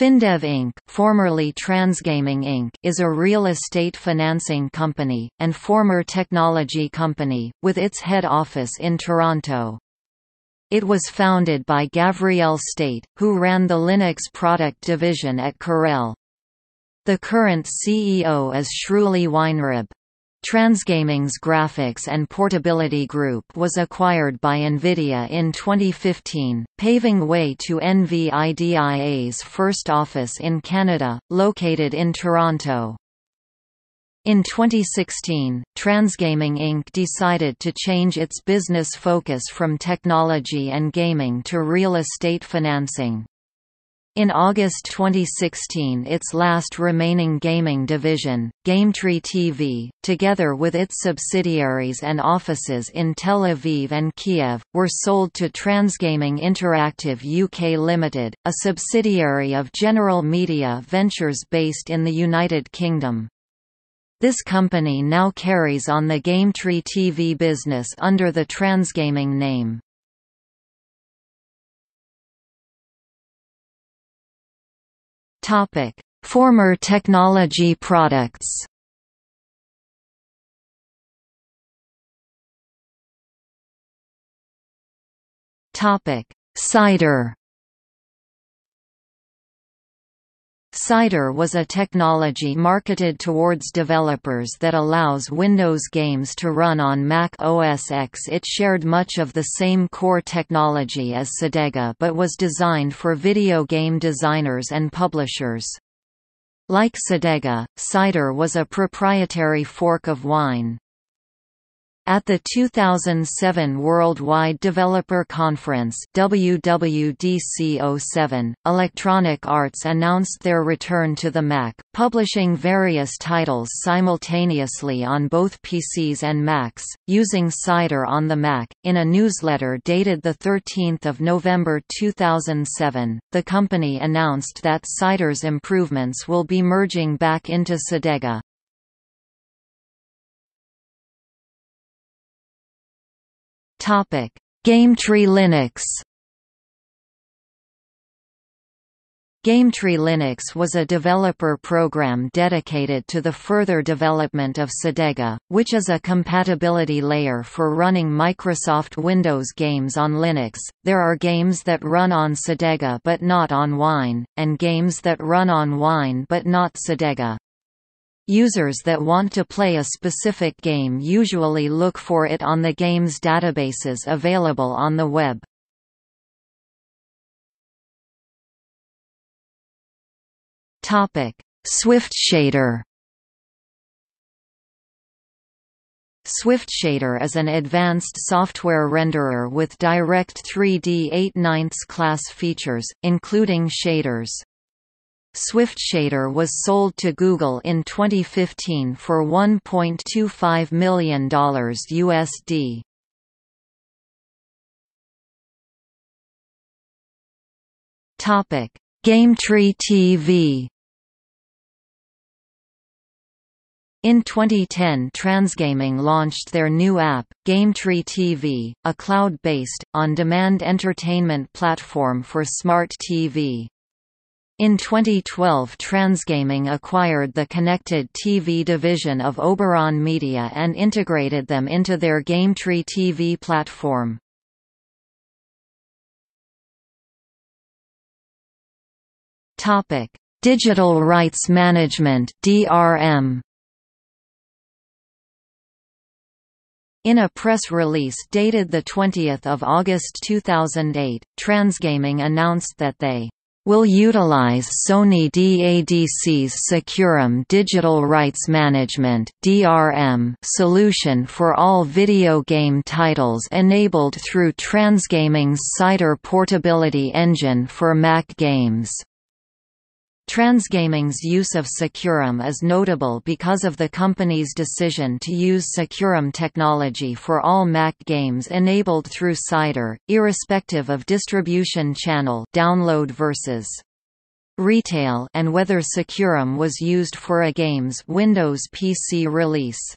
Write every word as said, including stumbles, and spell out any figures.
FinDev Incorporated, formerly Transgaming Incorporated, is a real estate financing company, and former technology company, with its head office in Toronto. It was founded by Gavriel State, who ran the Linux product division at Corel. The current C E O is Sruli Weinreb. Transgaming's graphics and portability group was acquired by NVIDIA in twenty fifteen, paving way to NVIDIA's first office in Canada, located in Toronto. In twenty sixteen, Transgaming Incorporated decided to change its business focus from technology and gaming to real estate financing. In August twenty sixteen, its last remaining gaming division, GameTree T V, together with its subsidiaries and offices in Tel Aviv and Kiev, were sold to Transgaming Interactive U K Limited, a subsidiary of General Media Ventures based in the United Kingdom. This company now carries on the GameTree T V business under the Transgaming name. Topic: Former technology products. Topic: Cider. Cider was a technology marketed towards developers that allows Windows games to run on Mac O S X. It shared much of the same core technology as Cedega but was designed for video game designers and publishers. Like Cedega, Cider was a proprietary fork of wine. At the two thousand seven Worldwide Developer Conference W W D C zero seven, Electronic Arts announced their return to the Mac, publishing various titles simultaneously on both P Cs and Macs, using Cider on the Mac. In a newsletter dated the thirteenth of November two thousand seven, the company announced that Cider's improvements will be merging back into Cedega. Topic: GameTree Linux. GameTree Linux was a developer program dedicated to the further development of Cedega, which is a compatibility layer for running Microsoft Windows games on Linux. There are games that run on Cedega but not on Wine, and games that run on Wine but not Cedega. Users that want to play a specific game usually look for it on the game's databases available on the web. Topic: SwiftShader. SwiftShader is an advanced software renderer with direct three D eight ninths class features, including shaders. SwiftShader was sold to Google in twenty fifteen for one point two five million dollars U S D. Topic: GameTree T V. In twenty ten, Transgaming launched their new app, GameTree T V, a cloud-based, on-demand entertainment platform for smart T V. In twenty twelve, Transgaming acquired the connected T V division of Oberon Media and integrated them into their GameTree T V platform. Topic: Digital Rights Management (D R M). In a press release dated the twentieth of August two thousand eight, Transgaming announced that they will utilize Sony D A D C's SecuROM Digital Rights Management (D R M) solution for all video game titles enabled through Transgaming's Cider portability engine for Mac games. Transgaming's use of SecuROM is notable because of the company's decision to use SecuROM technology for all Mac games enabled through Cider, irrespective of distribution channel, download versus retail, and whether SecuROM was used for a game's Windows P C release.